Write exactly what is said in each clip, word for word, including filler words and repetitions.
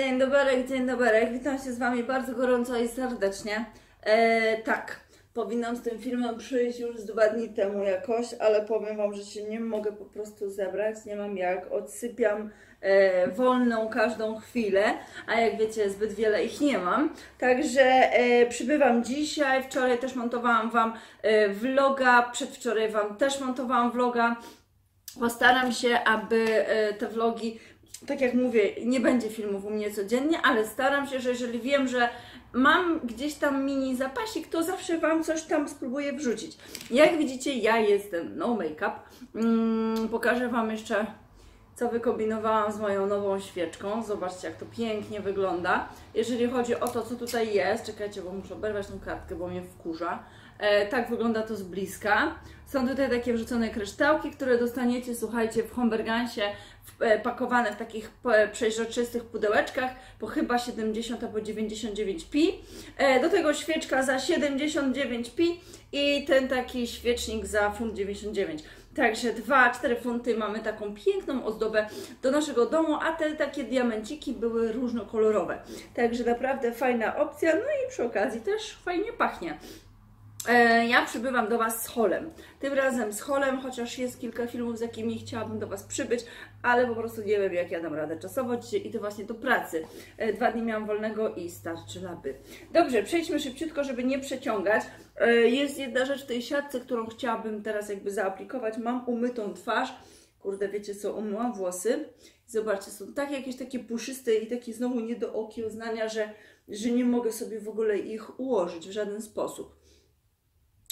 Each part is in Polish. Dzień dobry, dzień dobry. Witam się z Wami bardzo gorąco i serdecznie. Eee, tak, powinnam z tym filmem przyjść już z dwa dni temu jakoś, ale powiem Wam, że się nie mogę po prostu zebrać, nie mam jak, odsypiam e, wolną każdą chwilę, a jak wiecie, zbyt wiele ich nie mam. Także e, przybywam dzisiaj, wczoraj też montowałam Wam e, vloga, przedwczoraj Wam też montowałam vloga. Postaram się, aby e, te vlogi, tak jak mówię, nie będzie filmów u mnie codziennie, ale staram się, że jeżeli wiem, że mam gdzieś tam mini zapasik, to zawsze Wam coś tam spróbuję wrzucić. Jak widzicie, ja jestem no make-up. Mm, pokażę Wam jeszcze, co wykombinowałam z moją nową świeczką. Zobaczcie, jak to pięknie wygląda. Jeżeli chodzi o to, co tutaj jest, czekajcie, bo muszę oberwać tą kartkę, bo mnie wkurza. E, tak wygląda to z bliska. Są tutaj takie wrzucone kryształki, które dostaniecie, słuchajcie, w Hombergansie, pakowane w takich przejrzystych pudełeczkach po chyba siedemdziesiąt albo dziewięćdziesiąt dziewięć pi. Do tego świeczka za siedemdziesiąt dziewięć pi i ten taki świecznik za funt dziewięćdziesiąt dziewięć. Także dwa, cztery funty mamy taką piękną ozdobę do naszego domu, a te takie diamenciki były różnokolorowe. Także naprawdę fajna opcja, no i przy okazji też fajnie pachnie. Ja przybywam do Was z holem, tym razem z holem, chociaż jest kilka filmów, z jakimi chciałabym do Was przybyć, ale po prostu nie wiem, jak ja dam radę czasowo dzisiaj i to właśnie do pracy. Dwa dni miałam wolnego i starczy laby. Dobrze, przejdźmy szybciutko, żeby nie przeciągać. Jest jedna rzecz w tej siatce, którą chciałabym teraz jakby zaaplikować. Mam umytą twarz, kurde, wiecie co, umyłam włosy. Zobaczcie, są tak jakieś takie puszyste i takie znowu nie do okiełznania, że, że nie mogę sobie w ogóle ich ułożyć w żaden sposób.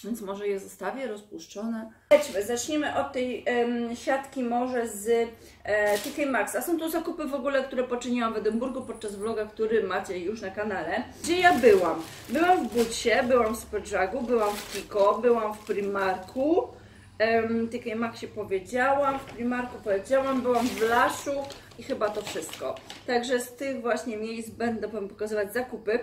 Więc może je zostawię rozpuszczone. Lećmy, zacznijmy od tej em, siatki może z e, T K Maxx. A są to zakupy w ogóle, które poczyniłam w Edynburgu podczas vloga, który macie już na kanale. Gdzie ja byłam? Byłam w Bootsie, byłam w Superdrugu, byłam w Kiko, byłam w Primarku. Em, T K Maxxie powiedziałam, w Primarku powiedziałam, byłam w Lushu. I chyba to wszystko. Także z tych właśnie miejsc będę Wam pokazywać zakupy.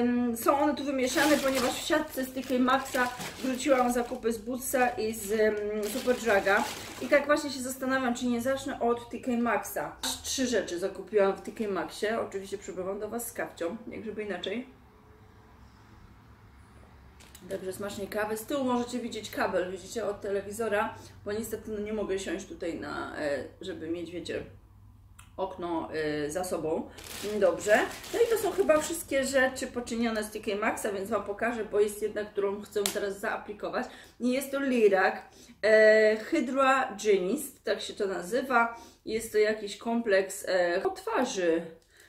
Ym, są one tu wymieszane, ponieważ w siatce z T K Maxxa wróciłam zakupy z Bootsa i z um, Superdruga. I tak właśnie się zastanawiam, czy nie zacznę od T K Maxxa. Aż trzy rzeczy zakupiłam w T K Maxxie. Oczywiście przybywam do Was z kawcią, jak żeby inaczej. Także smacznie kawę. Z tyłu możecie widzieć kabel, widzicie, od telewizora, bo niestety no, nie mogę siąść tutaj na, żeby mieć, wiecie, okno y, za sobą. Dobrze. No i to są chyba wszystkie rzeczy poczynione z T K Maxxa, więc Wam pokażę, bo jest jedna, którą chcę teraz zaaplikować. I jest to Lirak e, Hydra Genist, tak się to nazywa. Jest to jakiś kompleks e, o twarzy.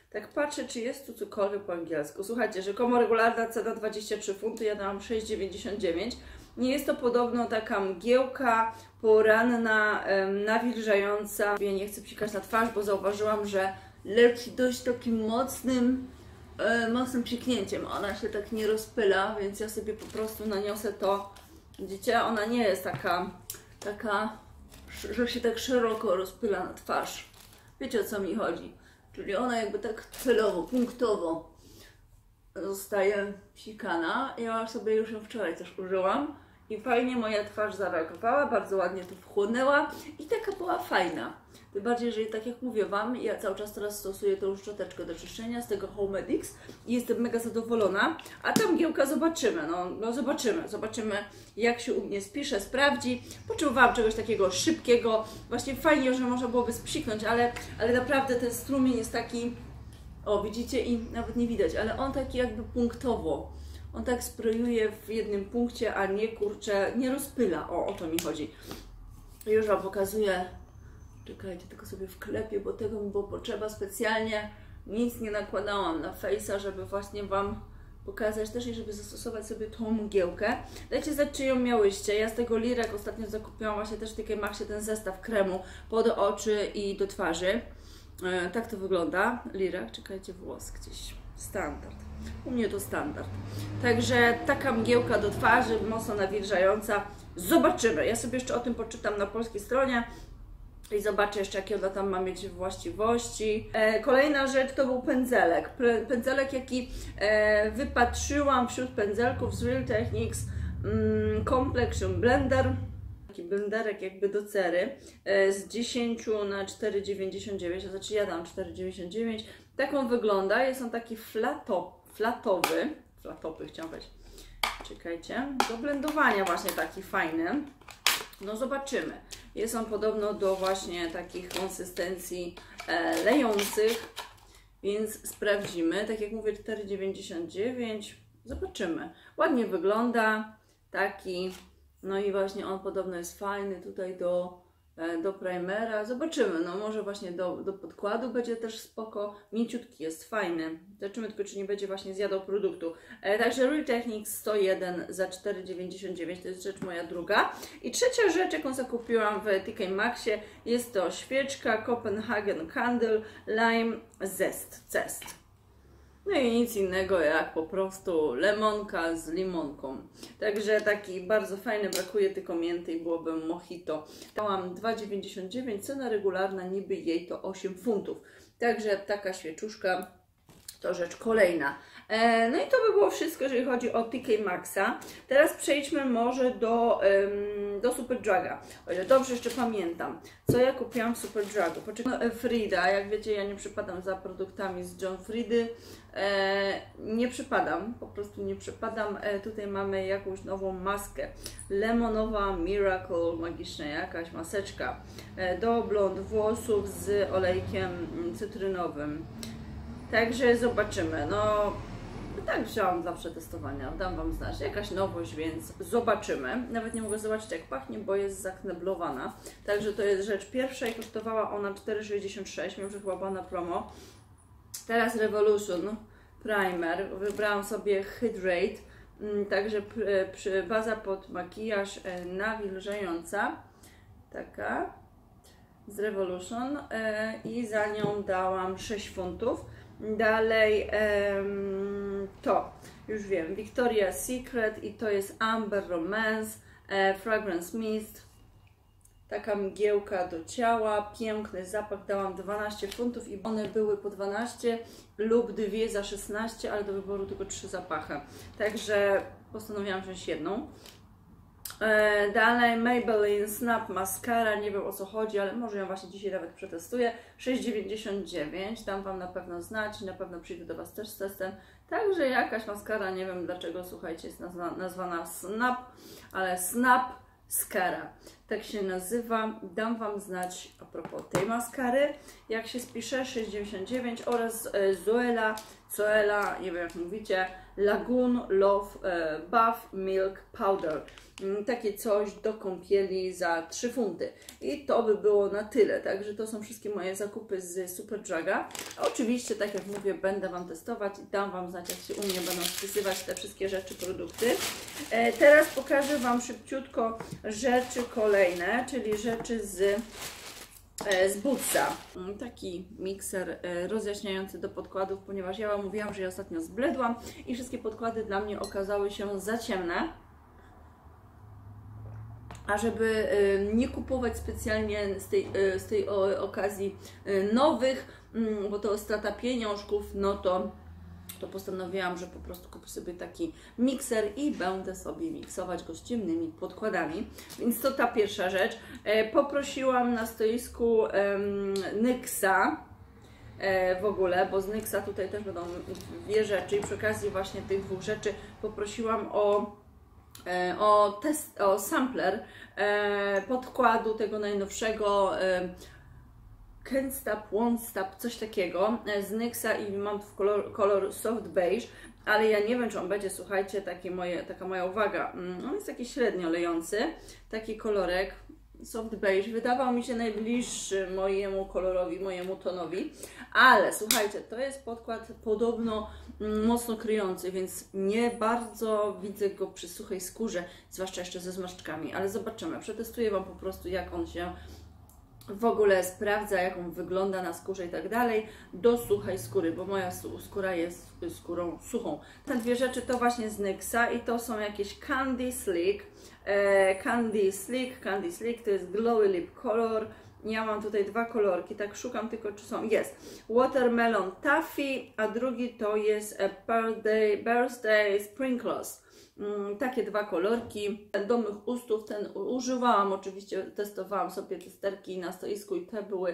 Tak patrzę, czy jest tu cokolwiek po angielsku. Słuchajcie, rzekomo regularna cena dwadzieścia trzy funty, ja dałam sześć dziewięćdziesiąt dziewięć. Nie jest to podobno taka mgiełka poranna, nawilżająca. Ja nie chcę psikać na twarz, bo zauważyłam, że leci dość takim mocnym, mocnym psiknięciem. Ona się tak nie rozpyla, więc ja sobie po prostu naniosę to. Widzicie, ona nie jest taka, taka, że się tak szeroko rozpyla na twarz. Wiecie, o co mi chodzi. Czyli ona jakby tak celowo, punktowo zostaje psikana. Ja sobie już ją wczoraj też użyłam i fajnie moja twarz zareagowała, bardzo ładnie tu wchłonęła i taka była fajna. Tym bardziej, że tak jak mówię Wam, ja cały czas teraz stosuję tą szczoteczkę do czyszczenia z tego Home Medics i jestem mega zadowolona. A ta mgiełka zobaczymy, no, no zobaczymy, zobaczymy jak się u mnie spisze, sprawdzi. Potrzebowałam czegoś takiego szybkiego, właśnie fajnie, że można byłoby spsiknąć, ale, ale naprawdę ten strumień jest taki, o widzicie i nawet nie widać, ale on taki jakby punktowo, on tak sprojuje w jednym punkcie, a nie kurczę, nie rozpyla, o, o to mi chodzi. Już Wam pokazuję, czekajcie, tylko sobie wklepię, bo tego mi było potrzeba specjalnie, nic nie nakładałam na face'a, żeby właśnie Wam pokazać też i żeby zastosować sobie tą mgiełkę. Dajcie znać, czy ją miałyście. Ja z tego Lirak ostatnio zakupiłam właśnie też w T K Maxxie ten zestaw kremu pod oczy i do twarzy. Tak to wygląda. Lirak, czekajcie, włos gdzieś. Standard. U mnie to standard. Także taka mgiełka do twarzy, mocno nawilżająca. Zobaczymy. Ja sobie jeszcze o tym poczytam na polskiej stronie. I zobaczę jeszcze, jakie ona tam ma mieć właściwości. E, kolejna rzecz to był pędzelek. P pędzelek, jaki e, wypatrzyłam wśród pędzelków z Real Technics mm, Complexion Blender. Taki blenderek jakby do cery e, z dziesięć na cztery dziewięćdziesiąt dziewięć, to znaczy ja dam cztery dziewięćdziesiąt dziewięć. Tak on wygląda, jest on taki flato, flatowy, flatowy chciałam powiedzieć. Czekajcie, do blendowania właśnie taki fajny. No zobaczymy. Jest on podobno do właśnie takich konsystencji e, lejących, więc sprawdzimy. Tak jak mówię, cztery dziewięćdziesiąt dziewięć. Zobaczymy. Ładnie wygląda taki, no i właśnie on podobno jest fajny tutaj do, e, do primera. Zobaczymy, no może właśnie do, do podkładu będzie też spoko. Mięciutki jest, fajny. Zobaczymy tylko, czy nie będzie właśnie zjadał produktu. E, także Real Technics sto jeden za cztery dziewięćdziesiąt dziewięć, to jest rzecz moja druga. I trzecia rzecz, jaką zakupiłam w T K Maxxie, jest to świeczka Copenhagen Candle Lime Zest. Zest. No i nic innego jak po prostu lemonka z limonką. Także taki bardzo fajny, brakuje tylko mięty i byłoby mojito. Dałam dwa dziewięćdziesiąt dziewięć, cena regularna, niby jej to osiem funtów. Także taka świeczuszka to rzecz kolejna. No i to by było wszystko, jeżeli chodzi o T K Maxxa. Teraz przejdźmy może do, ym, do Superdruga. O ile dobrze jeszcze pamiętam, co ja kupiłam w Superdrugu. Poczekaj, Frieda, jak wiecie, ja nie przypadam za produktami z John Friedy. E, nie przypadam, po prostu nie przypadam. E, tutaj mamy jakąś nową maskę. Lemonowa Miracle, magiczna jakaś maseczka. E, do blond włosów z olejkiem cytrynowym. Także zobaczymy. No... Tak wziąłam zawsze testowania, dam Wam znać, jakaś nowość, więc zobaczymy. Nawet nie mogę zobaczyć, jak pachnie, bo jest zakneblowana. Także to jest rzecz pierwsza i kosztowała ona cztery sześćdziesiąt sześć, mimo że chyba była na promo. Teraz Revolution Primer, wybrałam sobie Hydrate, także baza pod makijaż nawilżająca, taka z Revolution, i za nią dałam sześć funtów. Dalej um, to, już wiem, Victoria's Secret i to jest Amber Romance, e, Fragrance Mist, taka mgiełka do ciała, piękny zapach, dałam dwanaście funtów i one były po dwanaście lub dwie za szesnaście, ale do wyboru tylko trzy zapachy, także postanowiłam wziąć jedną. E, dalej Maybelline Snap Mascara, nie wiem o co chodzi, ale może ją właśnie dzisiaj nawet przetestuję, sześć dziewięćdziesiąt dziewięć, tam Wam na pewno znać, na pewno przyjdę do Was też z testem, także jakaś maskara, nie wiem dlaczego, słuchajcie, jest nazwa, nazwana Snap, ale Snap Mascara, tak się nazywa, dam Wam znać a propos tej maskary, jak się spisze, sześć dziewięćdziesiąt dziewięć oraz e, Zoella, Zoella, nie wiem jak mówicie, Lagoon Love e, Bath Milk Powder, takie coś do kąpieli za trzy funty i to by było na tyle, także to są wszystkie moje zakupy z Superdruga. Oczywiście, tak jak mówię, będę Wam testować i dam Wam znać, jak się u mnie będą spisywać te wszystkie rzeczy, produkty. E, teraz pokażę Wam szybciutko rzeczy kolejne, czyli rzeczy z z Bootsa. Taki mikser rozjaśniający do podkładów, ponieważ ja Wam mówiłam, że ja ostatnio zbledłam i wszystkie podkłady dla mnie okazały się za ciemne. A żeby nie kupować specjalnie z tej, z tej okazji nowych, bo to strata pieniążków, no to, to postanowiłam, że po prostu kupię sobie taki mikser i będę sobie miksować go z ciemnymi podkładami. Więc to ta pierwsza rzecz. Poprosiłam na stoisku N Y X a. W ogóle, bo z N Y X a tutaj też będą dwie rzeczy i przy okazji właśnie tych dwóch rzeczy poprosiłam o O, test, o sampler e, podkładu tego najnowszego e, Can't Stop, Won't Stop, coś takiego e, z N Y X a i mam w kolor, kolor soft beige, ale ja nie wiem, czy on będzie, słuchajcie, takie moje, taka moja uwaga, mm, on jest taki średnio lejący, taki kolorek soft beige, wydawał mi się najbliższy mojemu kolorowi, mojemu tonowi, ale słuchajcie, to jest podkład podobno mocno kryjący, więc nie bardzo widzę go przy suchej skórze, zwłaszcza jeszcze ze zmarszczkami, ale zobaczymy, przetestuję Wam po prostu, jak on się w ogóle sprawdza, jak on wygląda na skórze i tak dalej, do suchej skóry, bo moja skóra jest skórą suchą. Te dwie rzeczy to właśnie z N Y X a i to są jakieś Candy Slick, Candy Slick, Candy Slick to jest Glowy Lip Color, Ja mam tutaj dwa kolorki, tak szukam tylko, czy są. Jest Watermelon Taffy, a drugi to jest Birthday, Birthday Sprinkles. Mm, takie dwa kolorki do mych ustów. Ten używałam oczywiście, testowałam sobie testerki na stoisku i te były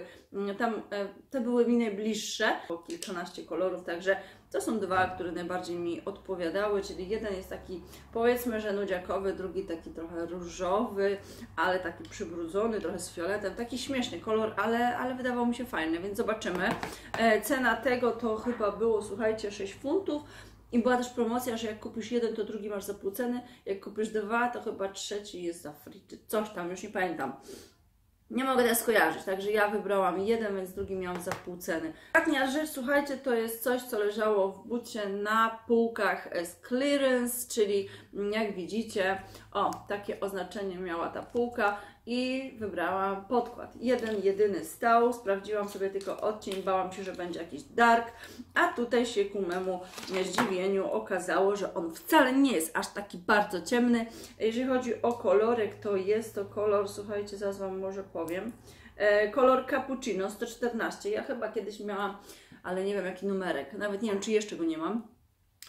tam, te były mi najbliższe, po kilkanaście kolorów, także to są dwa, które najbardziej mi odpowiadały, czyli jeden jest taki, powiedzmy, że nudziakowy, drugi taki trochę różowy, ale taki przybrudzony, trochę z fioletem, taki śmieszny kolor, ale, ale wydawał mi się fajny, więc zobaczymy. E, cena tego to chyba było, słuchajcie, sześć funtów. I była też promocja, że jak kupisz jeden, to drugi masz za pół ceny, jak kupisz dwa, to chyba trzeci jest za free, czy coś tam, już nie pamiętam. Nie mogę tego skojarzyć, także ja wybrałam jeden, więc drugi miałam za pół ceny. Ostatnia rzecz, słuchajcie, to jest coś, co leżało w Boocie na półkach z Clarins, czyli jak widzicie, o, takie oznaczenie miała ta półka i wybrałam podkład. Jeden, jedyny stał, sprawdziłam sobie tylko odcień, bałam się, że będzie jakiś dark, a tutaj się ku memu zdziwieniu okazało, że on wcale nie jest aż taki bardzo ciemny. Jeżeli chodzi o kolorek, to jest to kolor, słuchajcie, zaraz wam może powiem, e, kolor Cappuccino sto czternaście, ja chyba kiedyś miałam, ale nie wiem jaki numerek, nawet nie wiem czy jeszcze go nie mam.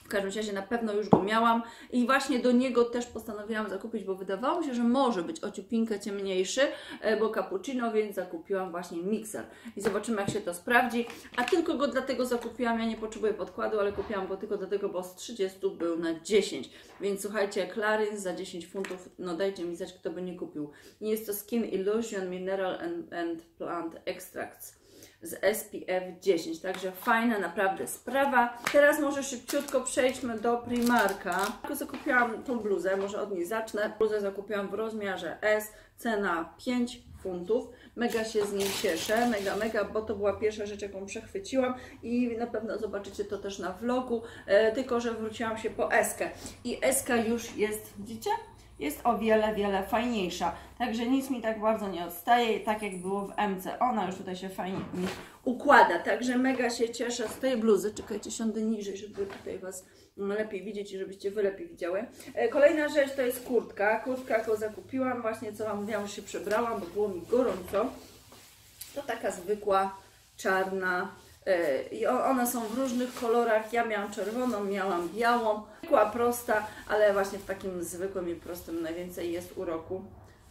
W każdym razie na pewno już go miałam i właśnie do niego też postanowiłam zakupić, bo wydawało mi się, że może być o ciupinkę ciemniejszy, bo cappuccino, więc zakupiłam właśnie mikser. I zobaczymy jak się to sprawdzi, a tylko go dlatego zakupiłam, ja nie potrzebuję podkładu, ale kupiłam go tylko dlatego, bo z trzydziestu był na dziesięć. Więc słuchajcie, Clarins za dziesięć funtów, no dajcie mi znać, kto by nie kupił. Jest to Skin Illusion Mineral and, and Plant Extracts z S P F dziesięć, także fajna naprawdę sprawa. Teraz może szybciutko przejdźmy do Primarka. Zakupiłam tą bluzę, może od niej zacznę. Bluzę zakupiłam w rozmiarze S, cena pięć funtów. Mega się z niej cieszę, mega, mega, bo to była pierwsza rzecz, jaką przechwyciłam i na pewno zobaczycie to też na vlogu, e, tylko że wróciłam się po eskę i eska już jest, widzicie? Jest o wiele, wiele fajniejsza. Także nic mi tak bardzo nie odstaje, tak jak było w M C. Ona już tutaj się fajnie mi układa. Także mega się cieszę z tej bluzy. Czekajcie, siądę niżej, żeby tutaj Was lepiej widzieć i żebyście Wy lepiej widziały. Kolejna rzecz to jest kurtka. Kurtka, jaką zakupiłam, właśnie co Wam mówiłam, już się przebrałam, bo było mi gorąco. To taka zwykła, czarna. I one są w różnych kolorach, ja miałam czerwoną, miałam białą, zwykła, prosta, ale właśnie w takim zwykłym i prostym najwięcej jest uroku.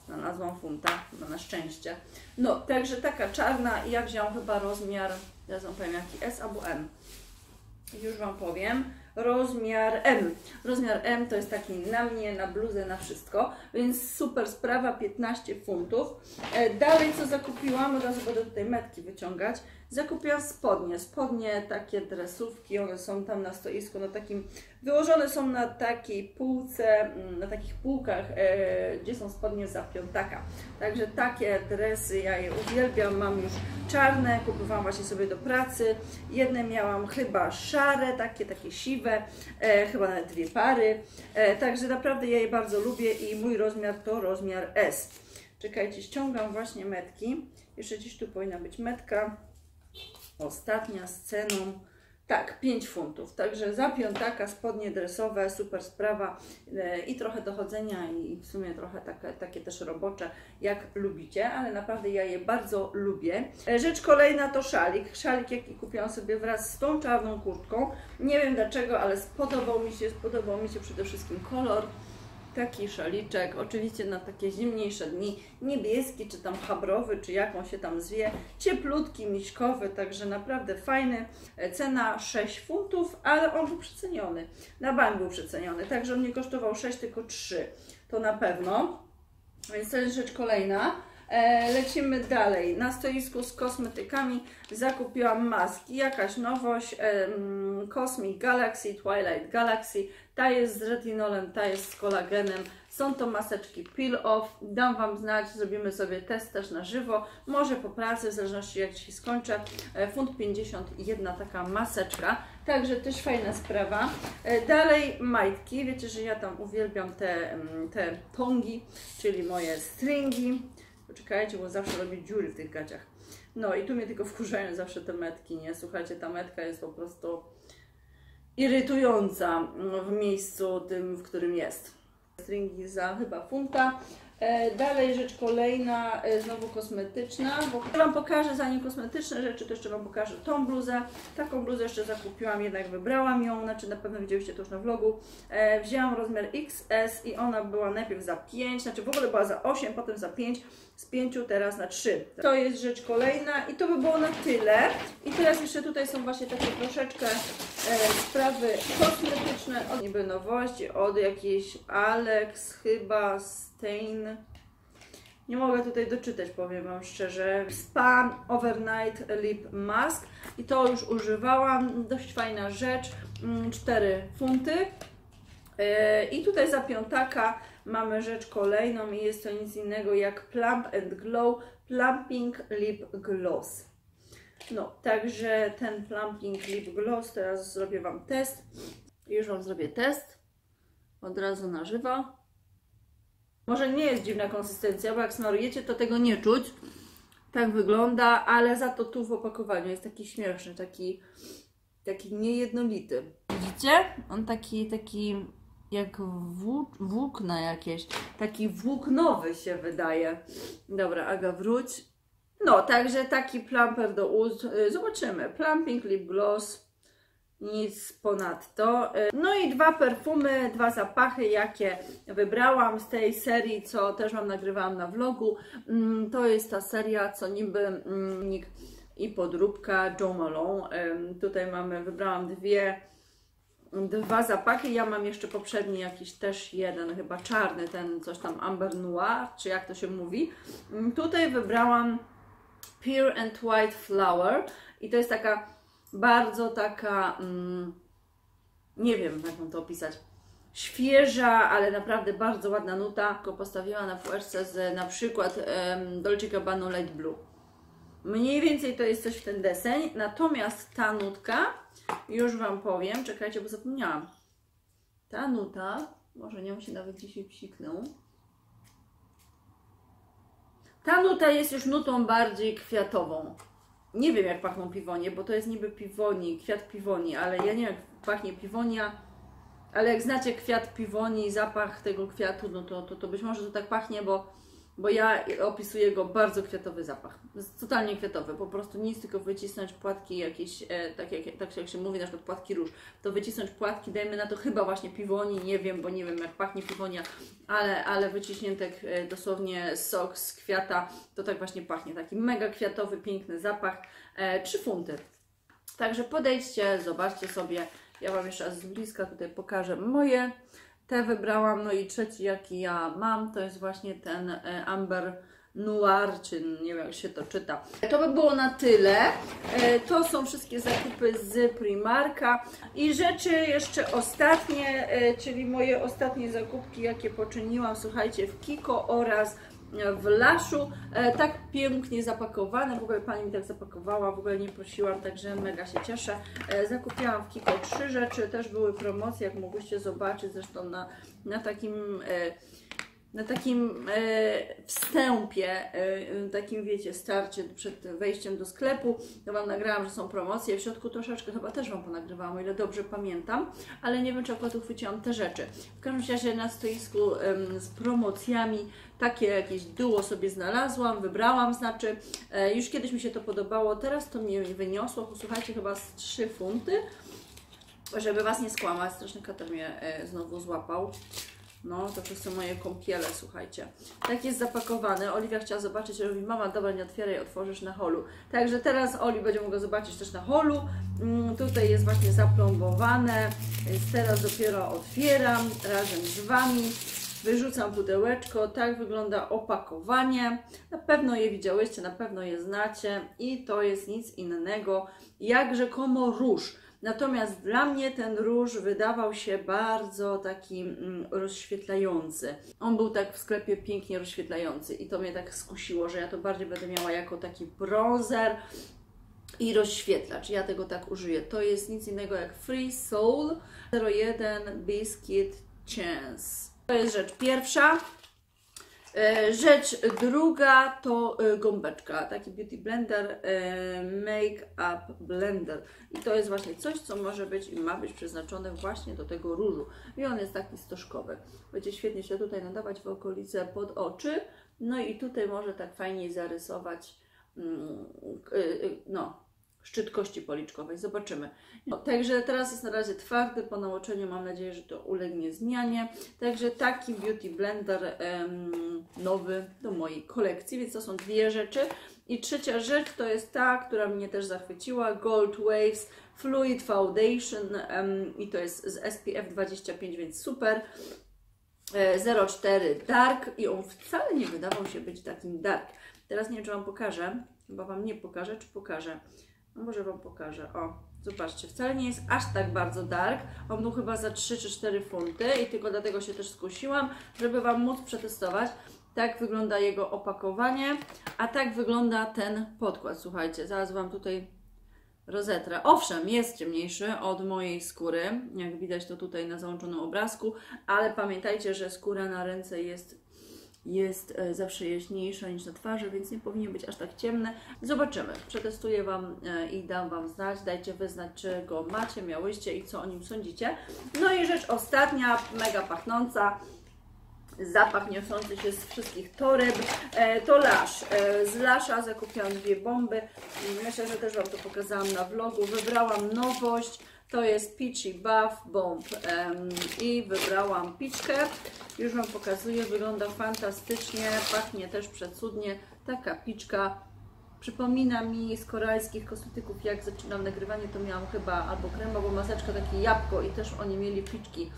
Znalazłam funta, no na szczęście. No, także taka czarna i ja wziąłam chyba rozmiar, ja wam powiem jaki, S albo M. Już Wam powiem. Rozmiar M. Rozmiar M to jest taki na mnie, na bluzę, na wszystko, więc super sprawa, piętnaście funtów. E, dalej co zakupiłam, od razu będę tutaj metki wyciągać. Zakupiłam spodnie, spodnie takie dresówki, one są tam na stoisku, na takim, wyłożone są na takiej półce, na takich półkach, e, gdzie są spodnie za piątaka. Także takie dresy, ja je uwielbiam, mam już czarne, kupowałam właśnie sobie do pracy, jedne miałam chyba szare, takie, takie siwe. E, chyba nawet dwie pary, e, także naprawdę ja je bardzo lubię i mój rozmiar to rozmiar S. Czekajcie, ściągam właśnie metki, jeszcze gdzieś tu powinna być metka, ostatnia z ceną, tak, pięć funtów, także za piątaka spodnie dresowe, super sprawa, e, i trochę dochodzenia i w sumie trochę taka, takie też robocze, jak lubicie, ale naprawdę ja je bardzo lubię. E, rzecz kolejna to szalik, szalik jaki kupiłam sobie wraz z tą czarną kurtką, nie wiem dlaczego, ale spodobał mi się, spodobał mi się przede wszystkim kolor. Taki szaliczek, oczywiście na takie zimniejsze dni, niebieski, czy tam chabrowy, czy jak on się tam zwie, cieplutki, miśkowy, także naprawdę fajny, cena sześć funtów, ale on był przeceniony, na bank był przeceniony, także on nie kosztował sześć, tylko trzy, to na pewno, więc to jest rzecz kolejna. Lecimy dalej. Na stoisku z kosmetykami zakupiłam maski. Jakaś nowość, Cosmic Galaxy, Twilight Galaxy. Ta jest z retinolem, ta jest z kolagenem. Są to maseczki peel off. Dam Wam znać, zrobimy sobie test też na żywo. Może po pracy, w zależności jak się skończę. Funt pięćdziesiąt jeden taka maseczka. Także też fajna sprawa. Dalej majtki. Wiecie, że ja tam uwielbiam te, te tongi, czyli moje stringi. Poczekajcie, bo zawsze robię dziury w tych gaciach. No i tu mnie tylko wkurzają zawsze te metki, nie? Słuchajcie, ta metka jest po prostu irytująca w miejscu tym, w którym jest. Stringi za chyba funta. Dalej rzecz kolejna, znowu kosmetyczna, bo Wam pokażę, zanim kosmetyczne rzeczy, to jeszcze Wam pokażę tą bluzę. Taką bluzę jeszcze zakupiłam, jednak wybrałam ją, znaczy na pewno widzieliście to już na vlogu. Wzięłam rozmiar X S i ona była najpierw za pięć, znaczy w ogóle była za osiem, potem za pięć, z pięciu teraz na trzy. To jest rzecz kolejna i to by było na tyle. I teraz jeszcze tutaj są właśnie takie troszeczkę sprawy kosmetyczne, od niby nowości, od jakiejś Alex chyba Stein. Nie mogę tutaj doczytać, powiem Wam szczerze. Spa Overnight Lip Mask i to już używałam, dość fajna rzecz, cztery funty. I tutaj za piątaka mamy rzecz kolejną i jest to nic innego jak Plump and Glow Plumping Lip Gloss. No, także ten Plumping Lip Gloss, teraz zrobię Wam test. Już Wam zrobię test, od razu na żywo. Może nie jest dziwna konsystencja, bo jak smarujecie, to tego nie czuć. Tak wygląda, ale za to tu w opakowaniu jest taki śmieszny, taki, taki niejednolity. Widzicie? On taki, taki jak włók, włókna jakieś, taki włóknowy się wydaje. Dobra, Aga, wróć. No, także taki plumper do ust. Zobaczymy. Plumping Lip Gloss. Nic ponadto. No i dwa perfumy, dwa zapachy, jakie wybrałam z tej serii, co też Wam nagrywałam na vlogu. To jest ta seria, co niby N Y X i podróbka Jo Malone. Tutaj mamy, wybrałam dwie, dwa zapachy. Ja mam jeszcze poprzedni jakiś też jeden, chyba czarny, ten coś tam Amber Noir, czy jak to się mówi. Tutaj wybrałam Pure and White Flower i to jest taka bardzo taka, mm, nie wiem jak mam to opisać, świeża, ale naprawdę bardzo ładna nuta. Tylko postawiła na półeczce z na przykład um, Dolce Cabano Light Blue. Mniej więcej to jest coś w ten deseń, natomiast ta nutka, już Wam powiem, czekajcie, bo zapomniałam. Ta nuta, może nią się nawet dzisiaj psiknął. Ta nuta jest już nutą bardziej kwiatową. Nie wiem jak pachną piwonie, bo to jest niby piwoni, kwiat piwoni, ale ja nie wiem jak pachnie piwonia, ale jak znacie kwiat piwoni i zapach tego kwiatu, no to, to, to być może to tak pachnie, bo, bo ja opisuję go bardzo kwiatowy zapach, totalnie kwiatowy, po prostu nic, tylko wycisnąć płatki jakieś, e, tak, jak, tak jak się mówi na przykład płatki róż, to wycisnąć płatki, dajmy na to chyba właśnie piwoni, nie wiem, bo nie wiem jak pachnie piwonia, ale, ale wyciśnięte e, dosłownie sok z kwiata, to tak właśnie pachnie, taki mega kwiatowy, piękny zapach, e, trzy funty. Także podejdźcie, zobaczcie sobie, ja Wam jeszcze z bliska tutaj pokażę moje. Te wybrałam, no i trzeci jaki ja mam, to jest właśnie ten Amber Noir, czy nie wiem jak się to czyta. To by było na tyle. To są wszystkie zakupy z Primarka. I rzeczy jeszcze ostatnie, czyli moje ostatnie zakupki, jakie poczyniłam, słuchajcie, w Kiko oraz w Lushu. Tak pięknie zapakowane, w ogóle Pani mi tak zapakowała, w ogóle nie prosiłam, także mega się cieszę. Zakupiłam w Kiko trzy rzeczy, też były promocje, jak mogłyście zobaczyć zresztą na, na takim na takim wstępie, takim wiecie, starcie przed wejściem do sklepu. Ja Wam nagrałam, że są promocje, w środku troszeczkę chyba też Wam ponagrywałam, o ile dobrze pamiętam, ale nie wiem czy akurat uchwyciłam te rzeczy. W każdym razie na stoisku z promocjami takie jakieś duo sobie znalazłam, wybrałam, znaczy już kiedyś mi się to podobało, teraz to mi wyniosło, posłuchajcie, chyba z trzy funty, żeby Was nie skłamać, straszny katar mnie znowu złapał. No, to są moje kąpiele, słuchajcie. Tak jest zapakowane. Oliwia chciała zobaczyć, mówi, mama, dobra, nie otwieraj, otworzysz na holu. Także teraz Oli będzie mogła zobaczyć też na holu. Mm, tutaj jest właśnie zaplombowane, więc teraz dopiero otwieram razem z Wami. Wyrzucam pudełeczko, tak wygląda opakowanie. Na pewno je widziałyście, na pewno je znacie i to jest nic innego jak rzekomo róż. Natomiast dla mnie ten róż wydawał się bardzo taki rozświetlający. On był tak w sklepie pięknie rozświetlający i to mnie tak skusiło, że ja to bardziej będę miała jako taki bronzer i rozświetlacz. Ja tego tak użyję. To jest nic innego jak Free Soul zero jeden Biscuit Chance. To jest rzecz pierwsza. Rzecz druga to gąbeczka, taki beauty blender, make-up blender. I to jest właśnie coś, co może być i ma być przeznaczone właśnie do tego różu. I on jest taki stożkowy. Będzie świetnie się tutaj nadawać w okolice pod oczy. No i tutaj może tak fajnie zarysować no, szczyt kości policzkowej. Zobaczymy. No, także teraz jest na razie twardy. Po nałożeniu mam nadzieję, że to ulegnie zmianie. Także taki beauty blender em, nowy do mojej kolekcji. Więc to są dwie rzeczy. I trzecia rzecz to jest ta, która mnie też zachwyciła. Gold Waves Fluid Foundation. Em, I to jest z S P F dwadzieścia pięć, więc super. zero cztery Dark. I on wcale nie wydawał się być takim dark. Teraz nie wiem, czy Wam pokażę. Chyba Wam nie pokażę, czy pokażę. No może Wam pokażę. O, zobaczcie, wcale nie jest aż tak bardzo dark. On był chyba za trzy czy cztery funty i tylko dlatego się też skusiłam, żeby Wam móc przetestować. Tak wygląda jego opakowanie, a tak wygląda ten podkład. Słuchajcie, zaraz Wam tutaj rozetrę. Owszem, jest ciemniejszy od mojej skóry, jak widać to tutaj na załączonym obrazku, ale pamiętajcie, że skóra na ręce jest jest zawsze jaśniejsza niż na twarzy, więc nie powinien być aż tak ciemny. Zobaczymy. Przetestuję Wam i dam Wam znać. Dajcie wyznać, czy go macie, miałyście i co o nim sądzicie. No i rzecz ostatnia, mega pachnąca. Zapach niosący się z wszystkich toreb. To Lush. Z Lusha zakupiłam dwie bomby. Myślę, że też Wam to pokazałam na vlogu. Wybrałam nowość. To jest Peachy Buff Bomb um, i wybrałam piczkę, już Wam pokazuję, wygląda fantastycznie, pachnie też przecudnie, taka piczka przypomina mi z koreańskich kosmetyków, jak zaczynam nagrywanie to miałam chyba albo krem, albo maseczkę, takie jabłko i też oni mieli piczki,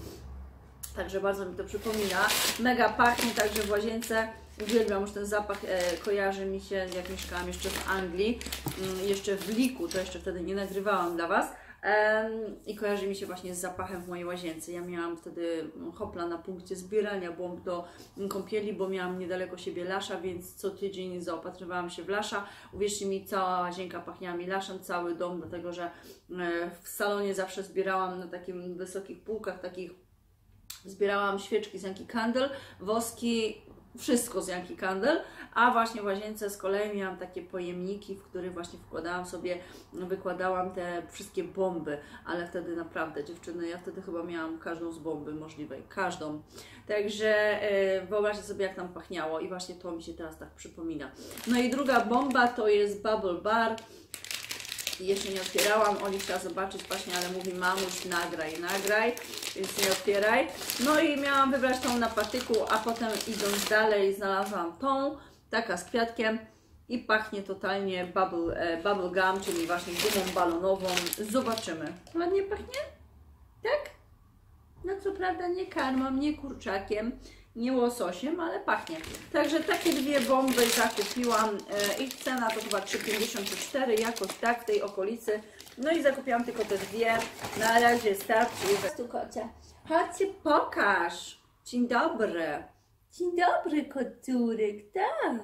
także bardzo mi to przypomina, mega pachnie także w łazience. Uwielbiam, już ten zapach e, kojarzy mi się, jak mieszkałam jeszcze w Anglii, mm, jeszcze w Liku, to jeszcze wtedy nie nagrywałam dla Was. I kojarzy mi się właśnie z zapachem w mojej łazience. Ja miałam wtedy hopla na punkcie zbierania bomb do kąpieli, bo miałam niedaleko siebie Lusha, więc co tydzień zaopatrywałam się w Lusha. Uwierzcie mi, cała łazienka pachniała mi Lushem, cały dom, dlatego że w salonie zawsze zbierałam na takim wysokich półkach, takich zbierałam świeczki z Yankee Candle, woski, wszystko z Yankee Candle, a właśnie w łazience z kolei miałam takie pojemniki, w których właśnie wkładałam sobie, wykładałam te wszystkie bomby, ale wtedy naprawdę dziewczyny, ja wtedy chyba miałam każdą z bomby możliwej, każdą, także yy, wyobraźcie sobie jak tam pachniało i właśnie to mi się teraz tak przypomina. No i druga bomba to jest Bubble Bar. Jeszcze nie otwierałam, Oli chciała zobaczyć właśnie, ale mówi mamuś nagraj, nagraj, więc nie otwieraj. No i miałam wybrać tą na patyku, a potem idąc dalej znalazłam tą, taka z kwiatkiem i pachnie totalnie bubble, e, bubble gum, czyli właśnie gumą balonową. Zobaczymy. Ładnie pachnie? Tak? No co prawda nie karmą, nie kurczakiem, nie łososiem, ale pachnie. Także takie dwie bomby zakupiłam. Ich cena to chyba trzy pięćdziesiąt cztery, jakoś tak w tej okolicy. No i zakupiłam tylko te dwie. Na razie starczy. Tu kocia. Chodźcie, pokaż. Dzień dobry. Dzień dobry, koturek. Tak.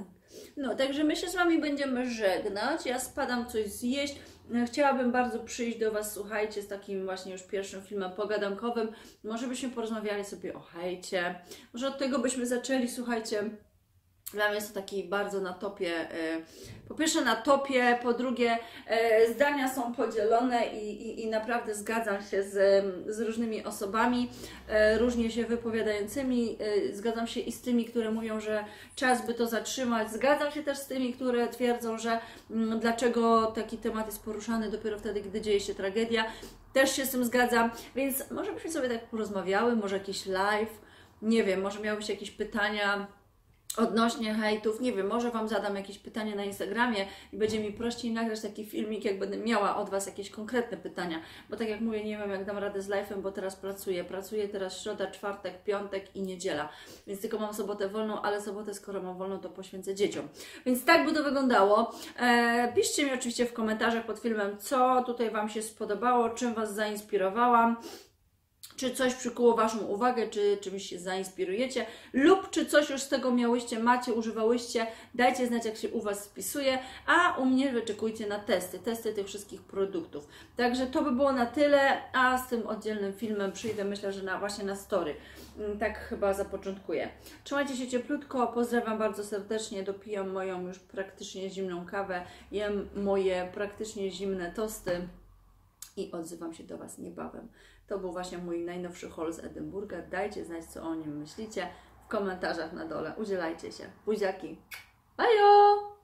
No, także my się z Wami będziemy żegnać. Ja spadam coś zjeść. Chciałabym bardzo przyjść do Was, słuchajcie, z takim właśnie już pierwszym filmem pogadankowym. Może byśmy porozmawiali sobie o hejcie. Może od tego byśmy zaczęli, słuchajcie. Dla mnie jest to taki bardzo na topie, po pierwsze na topie, po drugie zdania są podzielone i, i, i naprawdę zgadzam się z, z różnymi osobami, różnie się wypowiadającymi, zgadzam się i z tymi, które mówią, że czas by to zatrzymać, zgadzam się też z tymi, które twierdzą, że m, dlaczego taki temat jest poruszany dopiero wtedy, gdy dzieje się tragedia, też się z tym zgadzam, więc może byśmy sobie tak porozmawiały, może jakiś live, nie wiem, może miałyście jakieś pytania odnośnie hejtów, nie wiem, może Wam zadam jakieś pytanie na Instagramie i będzie mi prościej nagrać taki filmik, jak będę miała od Was jakieś konkretne pytania, bo tak jak mówię, nie wiem jak dam radę z live'em, bo teraz pracuję, pracuję teraz środa, czwartek, piątek i niedziela, więc tylko mam sobotę wolną, ale sobotę skoro mam wolną, to poświęcę dzieciom, więc tak by to wyglądało. Eee, piszcie mi oczywiście w komentarzach pod filmem, co tutaj Wam się spodobało, czym Was zainspirowałam. czy coś przykuło Waszą uwagę, czy czymś się zainspirujecie, lub czy coś już z tego miałyście, macie, używałyście, dajcie znać, jak się u Was spisuje, a u mnie wyczekujcie na testy, testy tych wszystkich produktów. Także to by było na tyle, a z tym oddzielnym filmem przyjdę, myślę, że na, właśnie na story. Tak chyba zapoczątkuję. Trzymajcie się cieplutko, pozdrawiam bardzo serdecznie, dopijam moją już praktycznie zimną kawę, jem moje praktycznie zimne tosty i odzywam się do Was niebawem. To był właśnie mój najnowszy haul z Edynburga. Dajcie znać, co o nim myślicie w komentarzach na dole. Udzielajcie się. Buziaki. Bajo!